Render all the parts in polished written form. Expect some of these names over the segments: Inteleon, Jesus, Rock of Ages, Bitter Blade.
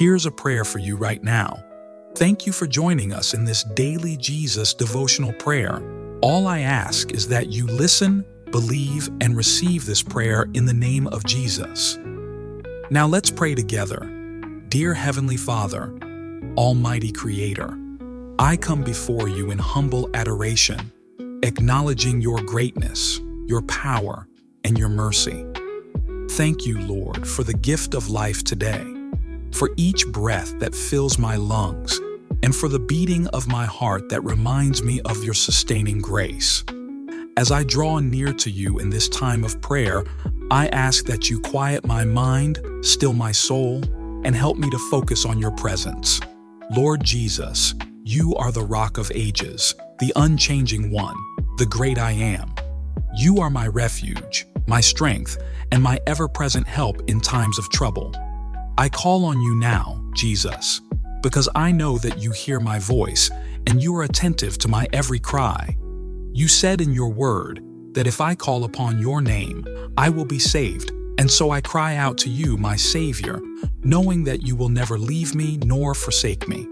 Here's a prayer for you right now. Thank you for joining us in this daily Jesus devotional prayer. All I ask is that you listen, believe, and receive this prayer in the name of Jesus. Now let's pray together. Dear Heavenly Father, Almighty Creator, I come before you in humble adoration, acknowledging your greatness, your power, and your mercy. Thank you, Lord, for the gift of life today, for each breath that fills my lungs, and for the beating of my heart that reminds me of your sustaining grace. As I draw near to you in this time of prayer, I ask that you quiet my mind, still my soul, and help me to focus on your presence. Lord Jesus, you are the Rock of Ages, the unchanging one, the great I am. You are my refuge, my strength, and my ever-present help in times of trouble. I call on you now, Jesus, because I know that you hear my voice and you are attentive to my every cry. You said in your word that if I call upon your name, I will be saved, and so I cry out to you, my Savior, knowing that you will never leave me nor forsake me.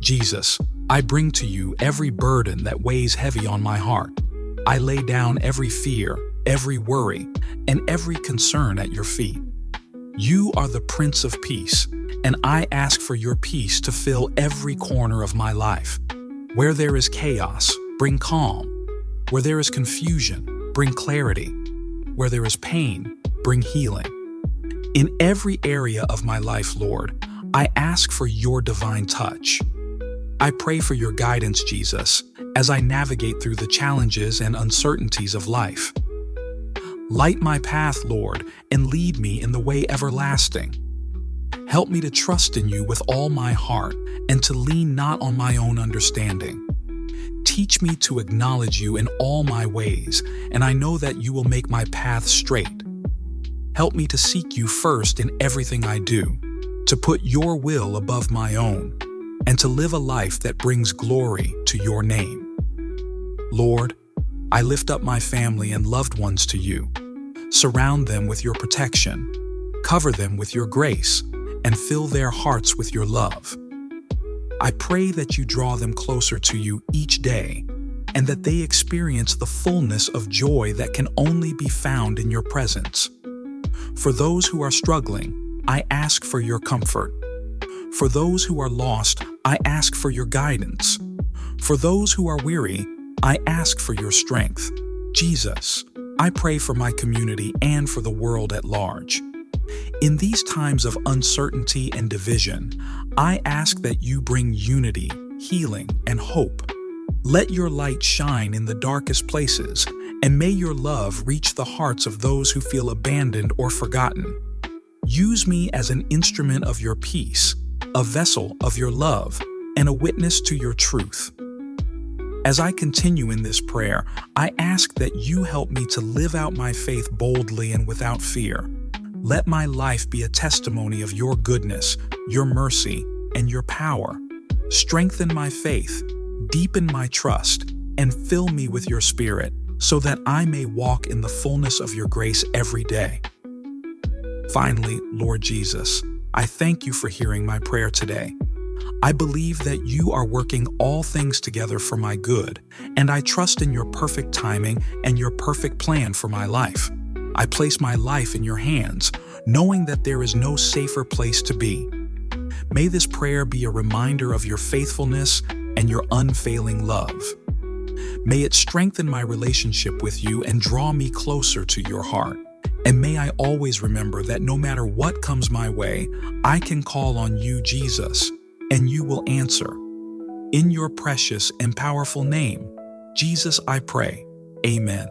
Jesus, I bring to you every burden that weighs heavy on my heart. I lay down every fear, every worry, and every concern at your feet. You are the Prince of Peace, and I ask for your peace to fill every corner of my life. Where there is chaos, bring calm. Where there is confusion, bring clarity. Where there is pain, bring healing. In every area of my life, Lord, I ask for your divine touch. I pray for your guidance, Jesus, as I navigate through the challenges and uncertainties of life. Light my path, Lord, and lead me in the way everlasting. Help me to trust in you with all my heart and to lean not on my own understanding. Teach me to acknowledge you in all my ways, and I know that you will make my path straight. Help me to seek you first in everything I do, to put your will above my own, and to live a life that brings glory to your name. Lord, I lift up my family and loved ones to you. Surround them with your protection, cover them with your grace, and fill their hearts with your love. I pray that you draw them closer to you each day, and that they experience the fullness of joy that can only be found in your presence. For those who are struggling, I ask for your comfort. For those who are lost, I ask for your guidance. For those who are weary, I ask for your strength. Jesus, I pray for my community and for the world at large. In these times of uncertainty and division, I ask that you bring unity, healing, and hope. Let your light shine in the darkest places, and may your love reach the hearts of those who feel abandoned or forgotten. Use me as an instrument of your peace, a vessel of your love, and a witness to your truth. As I continue in this prayer, I ask that you help me to live out my faith boldly and without fear. Let my life be a testimony of your goodness, your mercy, and your power. Strengthen my faith, deepen my trust, and fill me with your Spirit, so that I may walk in the fullness of your grace every day. Finally, Lord Jesus, I thank you for hearing my prayer today. I believe that you are working all things together for my good, and I trust in your perfect timing and your perfect plan for my life. I place my life in your hands, knowing that there is no safer place to be. May this prayer be a reminder of your faithfulness and your unfailing love. May it strengthen my relationship with you and draw me closer to your heart. And may I always remember that no matter what comes my way, I can call on you, Jesus, and you will answer. In your precious and powerful name, Jesus, I pray. Amen.